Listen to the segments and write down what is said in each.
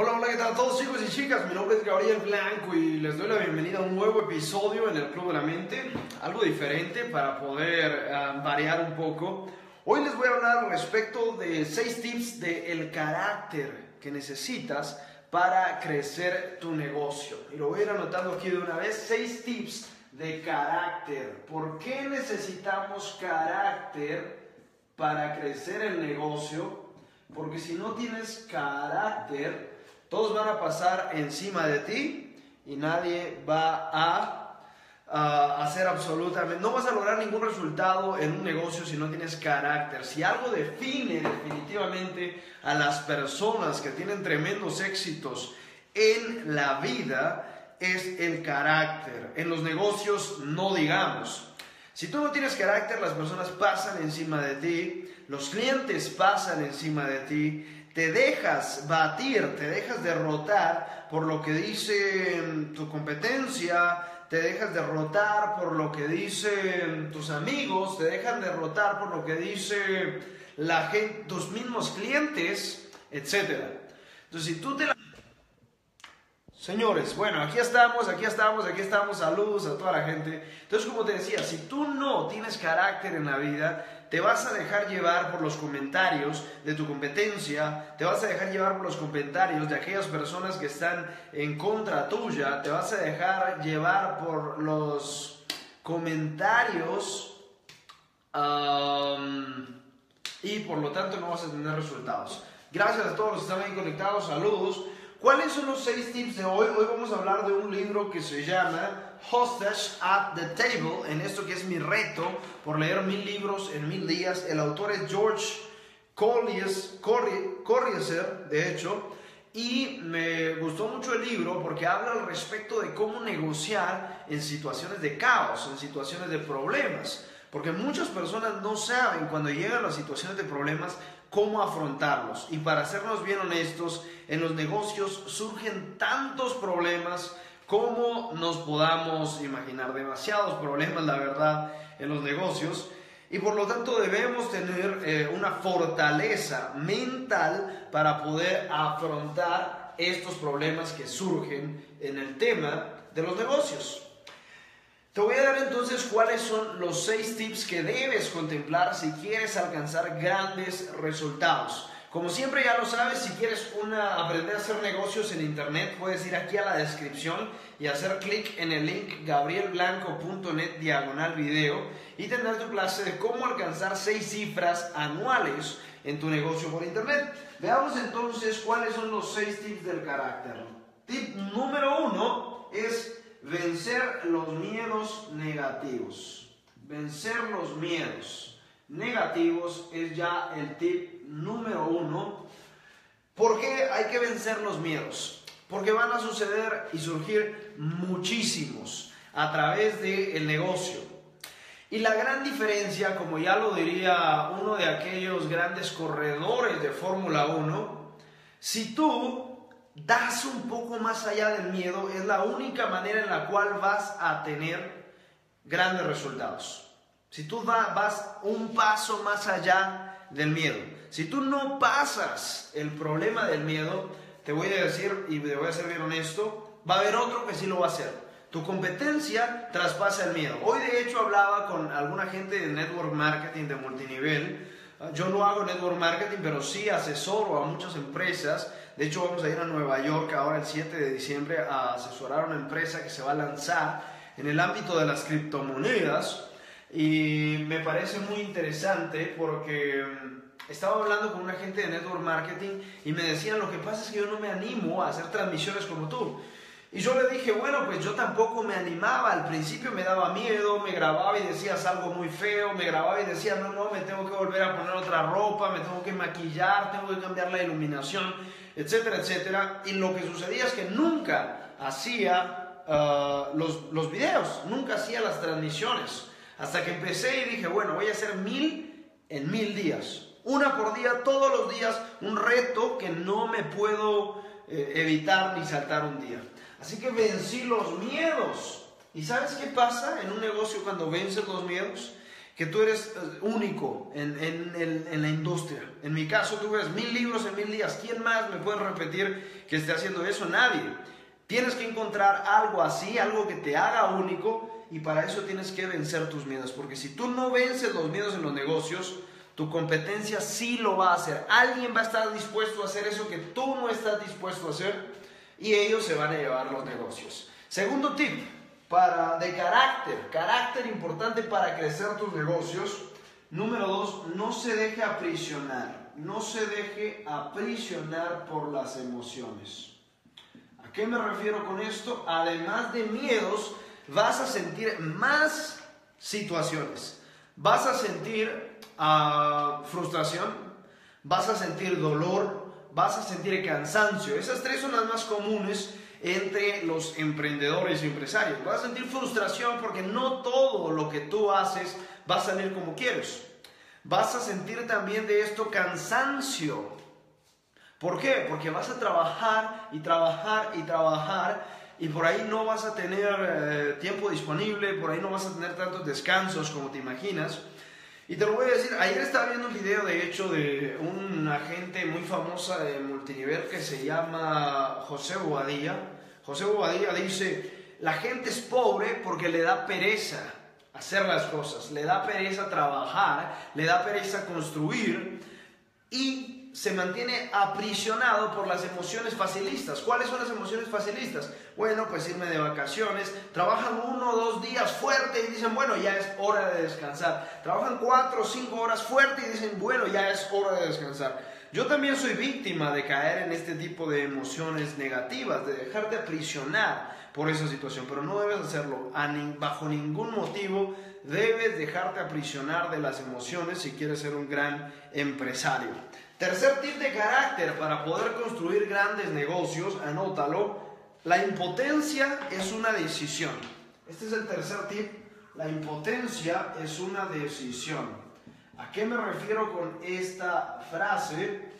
Hola, hola, ¿qué tal a todos chicos y chicas? Mi nombre es Gabriel Blanco y les doy la bienvenida a un nuevo episodio en el Club de la Mente, algo diferente para poder variar un poco. Hoy les voy a hablar respecto de 6 tips del carácter que necesitas para crecer tu negocio. Y lo voy a ir anotando aquí de una vez, 6 tips de carácter. ¿Por qué necesitamos carácter para crecer el negocio? Porque si no tienes carácter, todos van a pasar encima de ti y nadie va a hacer absolutamente... No vas a lograr ningún resultado en un negocio si no tienes carácter. Si algo define definitivamente a las personas que tienen tremendos éxitos en la vida, es el carácter. En los negocios no digamos. Si tú no tienes carácter, las personas pasan encima de ti, los clientes pasan encima de ti, te dejas batir, te dejas derrotar por lo que dice tu competencia, te dejas derrotar por lo que dicen tus amigos, te dejan derrotar por lo que dice la gente, tus mismos clientes, etc. Entonces, si tú te la... Señores, bueno, aquí estamos, saludos a toda la gente. Entonces, como te decía, si tú no tienes carácter en la vida, te vas a dejar llevar por los comentarios de tu competencia, te vas a dejar llevar por los comentarios de aquellas personas que están en contra tuya, te vas a dejar llevar por los comentarios y por lo tanto no vas a tener resultados. Gracias a todos los que están ahí conectados, saludos. ¿Cuáles son los 6 tips de hoy? Hoy vamos a hablar de un libro que se llama Hostage at the Table, en esto que es mi reto por leer 1000 libros en 1000 días. El autor es George Kohlrieser, de hecho, y me gustó mucho el libro porque habla al respecto de cómo negociar en situaciones de caos, en situaciones de problemas, porque muchas personas no saben cuando llegan a situaciones de problemas cómo afrontarlos. Y para sernos bien honestos, en los negocios surgen tantos problemas como nos podamos imaginar, demasiados problemas, la verdad, en los negocios, y por lo tanto debemos tener una fortaleza mental para poder afrontar estos problemas que surgen en el tema de los negocios. Te voy a dar entonces cuáles son los 6 tips que debes contemplar si quieres alcanzar grandes resultados. Como siempre ya lo sabes, si quieres aprender a hacer negocios en internet, puedes ir aquí a la descripción y hacer clic en el link gabrielblanco.net/video y tendrás tu clase de cómo alcanzar 6 cifras anuales en tu negocio por internet. Veamos entonces cuáles son los 6 tips del carácter. Tip número 1 es vencer los miedos negativos. Vencer los miedos negativos es ya el tip número 1. ¿Por qué hay que vencer los miedos? Porque van a suceder y surgir muchísimos a través del negocio. Y la gran diferencia, como ya lo diría uno de aquellos grandes corredores de Fórmula 1, si tú das un poco más allá del miedo, es la única manera en la cual vas a tener grandes resultados. Si tú vas un paso más allá del miedo, si tú no pasas el problema del miedo, te voy a decir, y te voy a ser bien honesto, va a haber otro que sí lo va a hacer. Tu competencia traspasa el miedo. Hoy de hecho hablaba con alguna gente de Network Marketing, de multinivel. Yo no hago Network Marketing, pero sí asesoro a muchas empresas. De hecho, vamos a ir a Nueva York ahora el 7 de diciembre a asesorar a una empresa que se va a lanzar en el ámbito de las criptomonedas. Y me parece muy interesante porque estaba hablando con una gente de Network Marketing y me decían, lo que pasa es que yo no me animo a hacer transmisiones como tú. Y yo le dije, bueno, pues yo tampoco me animaba, al principio me daba miedo, me grababa y decías algo muy feo, me grababa y decía, no, me tengo que volver a poner otra ropa, me tengo que maquillar, tengo que cambiar la iluminación, etcétera, etcétera. Y lo que sucedía es que nunca hacía los videos, nunca hacía las transmisiones, hasta que empecé y dije, bueno, voy a hacer 1000 en 1000 días, una por día, todos los días, un reto que no me puedo evitar ni saltar un día. Así que vencí los miedos. ¿Y sabes qué pasa en un negocio cuando vences los miedos? que tú eres único en la industria. En mi caso, tú ves 1000 libros en 1000 días. ¿Quién más me puede repetir que esté haciendo eso? Nadie. Tienes que encontrar algo así, algo que te haga único, y para eso tienes que vencer tus miedos. Porque si tú no vences los miedos en los negocios, tu competencia sí lo va a hacer. Alguien va a estar dispuesto a hacer eso que tú no estás dispuesto a hacer, y ellos se van a llevar los negocios. Segundo tip. De carácter importante para crecer tus negocios. Número 2, no se deje aprisionar. No se deje aprisionar por las emociones. ¿A qué me refiero con esto? Además de miedos, vas a sentir más situaciones. Vas a sentir frustración, vas a sentir dolor, vas a sentir cansancio. Esas tres son las más comunes entre los emprendedores y empresarios. Vas a sentir frustración porque no todo lo que tú haces va a salir como quieres. Vas a sentir también de esto cansancio. ¿Por qué? Porque vas a trabajar y trabajar y trabajar, y por ahí no vas a tener tiempo disponible, por ahí no vas a tener tantos descansos como te imaginas. Y te lo voy a decir, ayer estaba viendo un video de hecho de una gente muy famosa de multinivel que se llama José Bobadilla. José Bobadilla dice, la gente es pobre porque le da pereza hacer las cosas, le da pereza trabajar, le da pereza construir, y se mantiene aprisionado por las emociones facilistas. ¿Cuáles son las emociones facilistas? Bueno, pues irme de vacaciones. Trabajan 1 o 2 días fuerte y dicen, bueno, ya es hora de descansar. Trabajan 4 o 5 horas fuerte y dicen, bueno, ya es hora de descansar. Yo también soy víctima de caer en este tipo de emociones negativas, de dejarte aprisionar por esa situación, pero no debes hacerlo. Bajo ningún motivo debes dejarte aprisionar de las emociones si quieres ser un gran empresario. Tercer tip de carácter para poder construir grandes negocios, anótalo. La impotencia es una decisión. Este es el tercer tip. La impotencia es una decisión. ¿A qué me refiero con esta frase?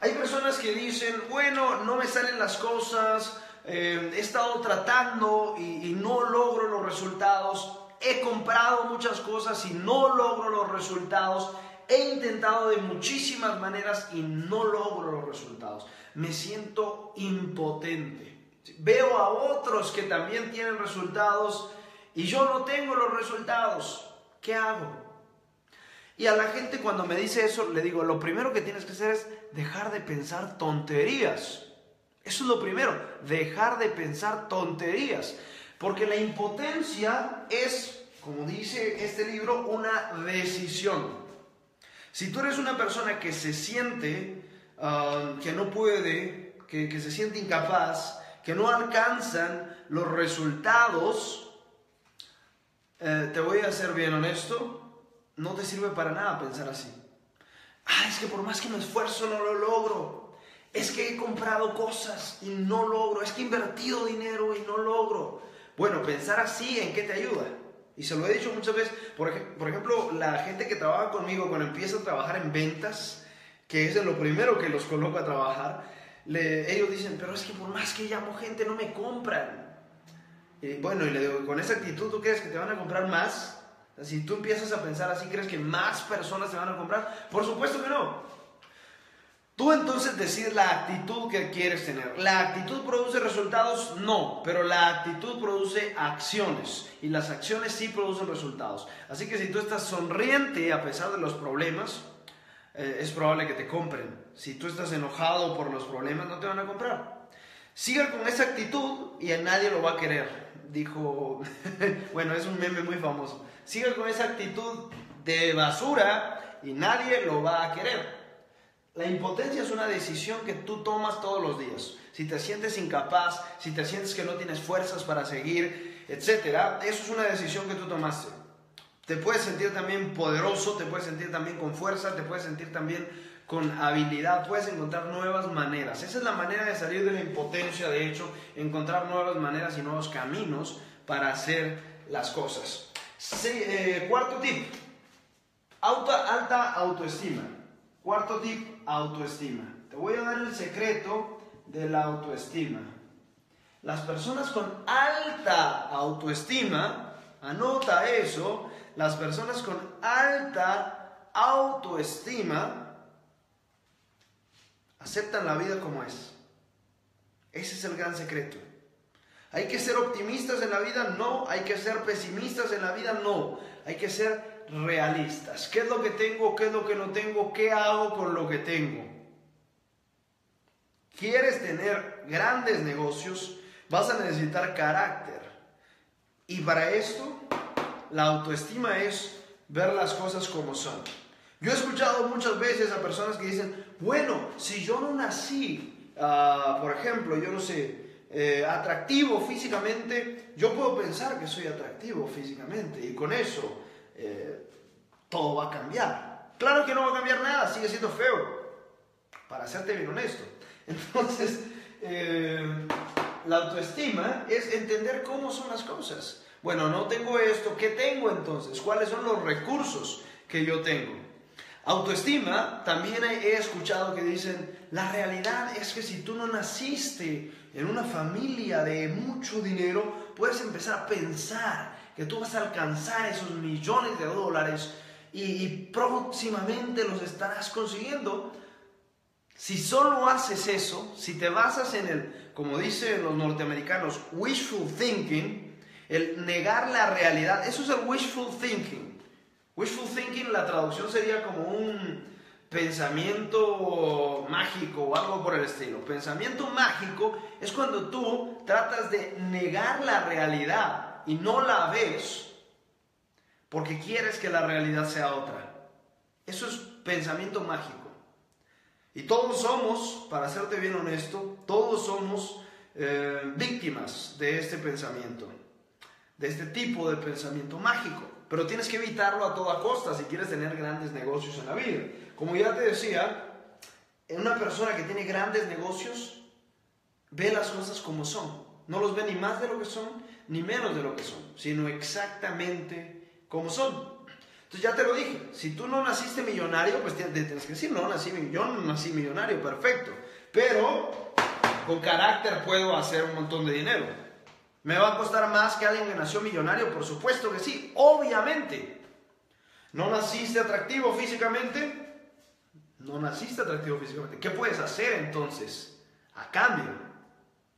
Hay personas que dicen, bueno, no me salen las cosas, he estado tratando y no logro los resultados, he comprado muchas cosas y no logro los resultados, he intentado de muchísimas maneras y no logro los resultados. Me siento impotente. Veo a otros que también tienen resultados y yo no tengo los resultados. ¿Qué hago? Y a la gente cuando me dice eso, le digo, lo primero que tienes que hacer es dejar de pensar tonterías. Eso es lo primero, dejar de pensar tonterías. Porque la impotencia es, como dice este libro, una decisión. Si tú eres una persona que se siente que no puede, que se siente incapaz, que no alcanzan los resultados, te voy a ser bien honesto, no te sirve para nada pensar así. Ah, es que por más que me esfuerzo no lo logro. Es que he comprado cosas y no logro. Es que he invertido dinero y no logro. Bueno, pensar así, ¿en qué te ayuda? Y se lo he dicho muchas veces, por ejemplo, la gente que trabaja conmigo cuando empieza a trabajar en ventas, que es de lo primero que los coloco a trabajar, ellos dicen, pero es que por más que llamo gente no me compran. Y bueno, y le digo, con esa actitud, ¿tú crees que te van a comprar más? Si tú empiezas a pensar así, ¿crees que más personas te van a comprar? Por supuesto que no. Tú entonces decides la actitud que quieres tener. ¿La actitud produce resultados? No, pero la actitud produce acciones, y las acciones sí producen resultados. Así que si tú estás sonriente a pesar de los problemas, es probable que te compren. Si tú estás enojado por los problemas, no te van a comprar. Siga con esa actitud y a nadie lo va a querer. Dijo, bueno, es un meme muy famoso. Siga con esa actitud de basura y nadie lo va a querer. La impotencia es una decisión que tú tomas todos los días. Si te sientes incapaz, si te sientes que no tienes fuerzas para seguir, etcétera, eso es una decisión que tú tomaste. Te puedes sentir también poderoso, te puedes sentir también con fuerza, te puedes sentir también con habilidad, puedes encontrar nuevas maneras. Esa es la manera de salir de la impotencia, de hecho, encontrar nuevas maneras y nuevos caminos para hacer las cosas. Sí, cuarto tip, alta autoestima. Cuarto tip, autoestima. Te voy a dar el secreto de la autoestima. Las personas con alta autoestima, anota eso, las personas con alta autoestima aceptan la vida como es. Ese es el gran secreto. Hay que ser optimistas en la vida, no. Hay que ser pesimistas en la vida, no. Hay que ser realistas. ¿Qué es lo que tengo? ¿Qué es lo que no tengo? ¿Qué hago con lo que tengo? ¿Quieres tener grandes negocios? Vas a necesitar carácter. Y para esto, la autoestima es ver las cosas como son. Yo he escuchado muchas veces a personas que dicen, bueno, si yo no nací, por ejemplo, yo no sé, atractivo físicamente, yo puedo pensar que soy atractivo físicamente y con eso todo va a cambiar. Claro que no va a cambiar nada, sigue siendo feo, para serte bien honesto. Entonces, la autoestima es entender cómo son las cosas. Bueno, no tengo esto, ¿qué tengo entonces? ¿Cuáles son los recursos que yo tengo? Autoestima, también he escuchado que dicen, la realidad es que si tú no naciste en una familia de mucho dinero, puedes empezar a pensar que tú vas a alcanzar esos millones de dólares y próximamente los estarás consiguiendo. Si solo haces eso, si te basas en el, como dicen los norteamericanos, wishful thinking, el negar la realidad, eso es el wishful thinking. Wishful thinking, la traducción sería como un pensamiento mágico o algo por el estilo. Pensamiento mágico es cuando tú tratas de negar la realidad y no la ves porque quieres que la realidad sea otra. Eso es pensamiento mágico. Y todos somos, para serte bien honesto, todos somos víctimas de este pensamiento, de este tipo de pensamiento mágico. Pero tienes que evitarlo a toda costa si quieres tener grandes negocios en la vida. Como ya te decía, una persona que tiene grandes negocios ve las cosas como son. No los ve ni más de lo que son, ni menos de lo que son, sino exactamente como son. Entonces ya te lo dije, si tú no naciste millonario, pues tienes que decir, no, yo no nací millonario, perfecto. Pero con carácter puedo hacer un montón de dinero. ¿Me va a costar más que alguien que nació millonario? Por supuesto que sí, obviamente. ¿No naciste atractivo físicamente? No naciste atractivo físicamente. ¿Qué puedes hacer entonces a cambio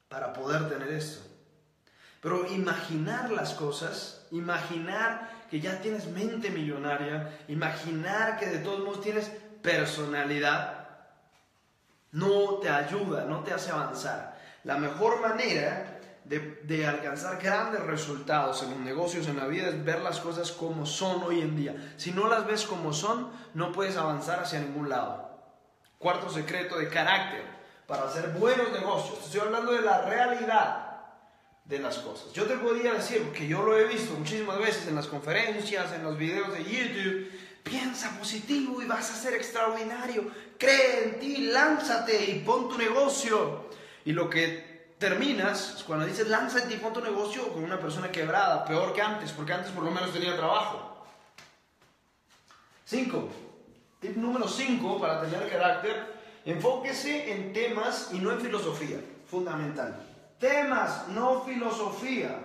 para poder tener esto? Pero imaginar las cosas, imaginar que ya tienes mente millonaria, imaginar que de todos modos tienes personalidad, no te ayuda, no te hace avanzar. La mejor manera de alcanzar grandes resultados en los negocios, en la vida, es ver las cosas como son hoy en día. Si no las ves como son, no puedes avanzar hacia ningún lado. Cuarto secreto de carácter para hacer buenos negocios. Estoy hablando de la realidad de las cosas. Yo te podría decir, porque yo lo he visto muchísimas veces en las conferencias, en los videos de YouTube, piensa positivo y vas a ser extraordinario, cree en ti, lánzate y pon tu negocio. Y lo que terminas, cuando dices lánzate y pon tu negocio, con una persona quebrada, peor que antes, porque antes por lo menos tenía trabajo. 5. Tip número 5 para tener carácter: enfóquese en temas y no en filosofía. Fundamental. Temas, no filosofía.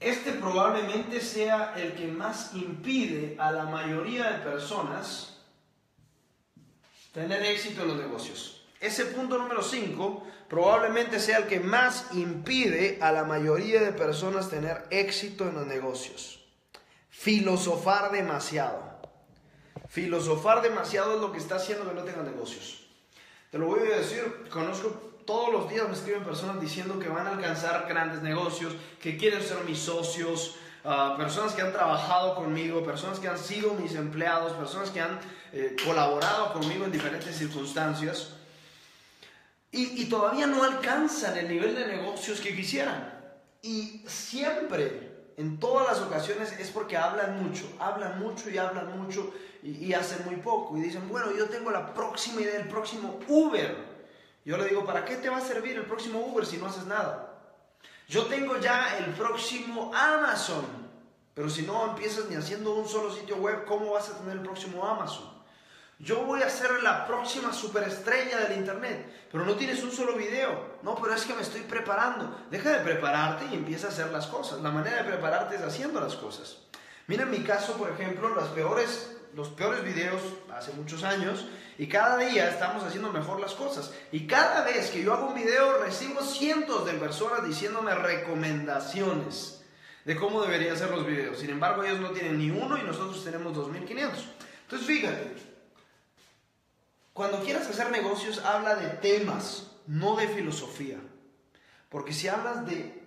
Este probablemente sea el que más impide a la mayoría de personas tener éxito en los negocios. Ese punto número 5 probablemente sea el que más impide a la mayoría de personas tener éxito en los negocios. Filosofar demasiado. Filosofar demasiado es lo que está haciendo que no tengan negocios. Te lo voy a decir, conozco, todos los días me escriben personas diciendo que van a alcanzar grandes negocios, que quieren ser mis socios, personas que han trabajado conmigo, personas que han sido mis empleados, personas que han colaborado conmigo en diferentes circunstancias. Y todavía no alcanzan el nivel de negocios que quisieran. Y siempre, en todas las ocasiones, es porque hablan mucho y hacen muy poco. Y dicen, bueno, yo tengo la próxima idea, el próximo Uber. Yo le digo, ¿para qué te va a servir el próximo Uber si no haces nada? Yo tengo ya el próximo Amazon. Pero si no empiezas ni haciendo un solo sitio web, ¿cómo vas a tener el próximo Amazon? Yo voy a ser la próxima superestrella del internet, pero no tienes un solo video. No, pero es que me estoy preparando. Deja de prepararte y empieza a hacer las cosas. La manera de prepararte es haciendo las cosas. Mira en mi caso, por ejemplo, los peores videos hace muchos años, y cada día estamos haciendo mejor las cosas. Y cada vez que yo hago un video recibo cientos de personas diciéndome recomendaciones de cómo deberían ser los videos. Sin embargo, ellos no tienen ni uno y nosotros tenemos 2.500. Entonces, fíjate. Cuando quieras hacer negocios, habla de temas, no de filosofía. Porque si hablas de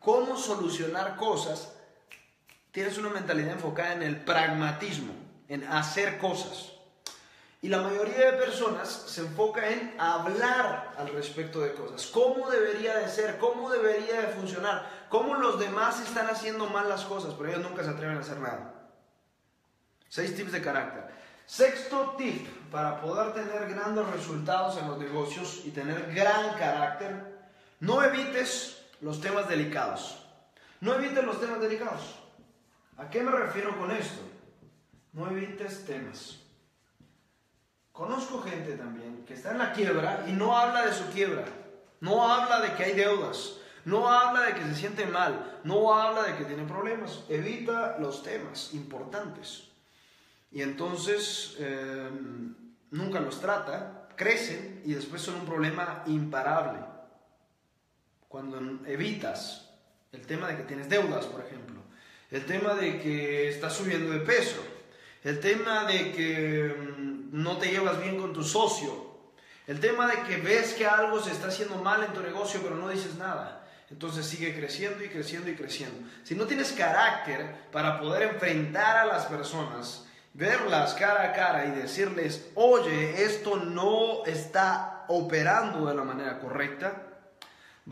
cómo solucionar cosas, tienes una mentalidad enfocada en el pragmatismo, en hacer cosas. Y la mayoría de personas se enfoca en hablar al respecto de cosas. ¿Cómo debería de ser? ¿Cómo debería de funcionar? ¿Cómo los demás están haciendo mal las cosas? Pero ellos nunca se atreven a hacer nada. 6 tips de carácter. Sexto tip para poder tener grandes resultados en los negocios y tener gran carácter: no evites los temas delicados. No evites los temas delicados. ¿A qué me refiero con esto? No evites temas. Conozco gente también que está en la quiebra y no habla de su quiebra. No habla de que hay deudas. No habla de que se siente mal. No habla de que tiene problemas. Evita los temas importantes. Y entonces nunca los trata, crecen y después son un problema imparable. Cuando evitas el tema de que tienes deudas, por ejemplo, el tema de que estás subiendo de peso, el tema de que no te llevas bien con tu socio, el tema de que ves que algo se está haciendo mal en tu negocio pero no dices nada. Entonces sigue creciendo y creciendo y creciendo. Si no tienes carácter para poder enfrentar a las personas, verlas cara a cara y decirles: oye, esto no está operando de la manera correcta,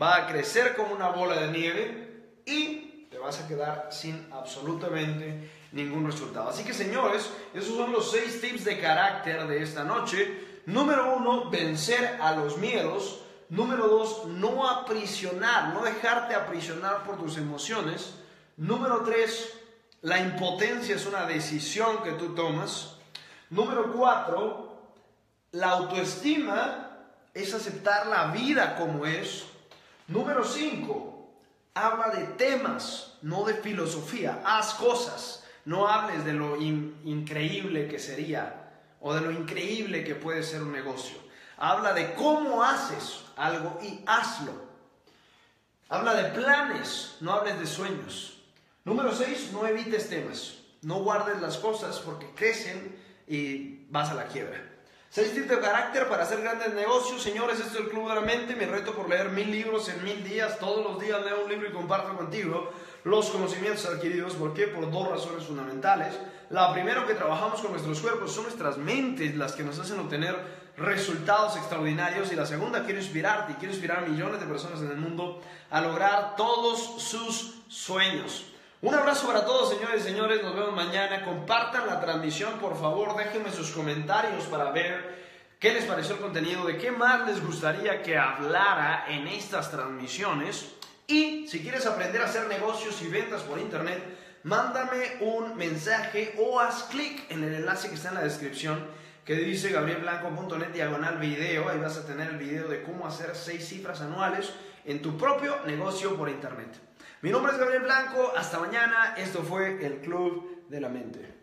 va a crecer como una bola de nieve y te vas a quedar sin absolutamente ningún resultado. Así que, señores, esos son los 6 tips de carácter de esta noche. Número 1, vencer a los miedos. Número 2, no aprisionar, no dejarte aprisionar por tus emociones. Número 3, la impotencia es una decisión que tú tomas. Número 4, la autoestima es aceptar la vida como es. Número 5, habla de temas, no de filosofía. Haz cosas, no hables de lo increíble que sería o de lo increíble que puede ser un negocio. Habla de cómo haces algo y hazlo. Habla de planes, no hables de sueños. Número 6, no evites temas, no guardes las cosas porque crecen y vas a la quiebra. 6 tips de carácter para hacer grandes negocios. Señores, esto es el Club de la Mente, mi reto por leer 1000 libros en 1000 días. Todos los días leo un libro y comparto contigo los conocimientos adquiridos. ¿Por qué? Por 2 razones fundamentales. La primera, que trabajamos con nuestros cuerpos, son nuestras mentes las que nos hacen obtener resultados extraordinarios. Y la segunda, quiero inspirarte y quiero inspirar a millones de personas en el mundo a lograr todos sus sueños. Un abrazo para todos, señores y señores, nos vemos mañana. Compartan la transmisión, por favor, déjenme sus comentarios para ver qué les pareció el contenido, de qué más les gustaría que hablara en estas transmisiones. Y si quieres aprender a hacer negocios y ventas por internet, mándame un mensaje o haz clic en el enlace que está en la descripción, que dice gabrielblanco.net/video. Ahí vas a tener el video de cómo hacer 6 cifras anuales en tu propio negocio por internet. Mi nombre es Gabriel Blanco, hasta mañana, esto fue el Club de la Mente.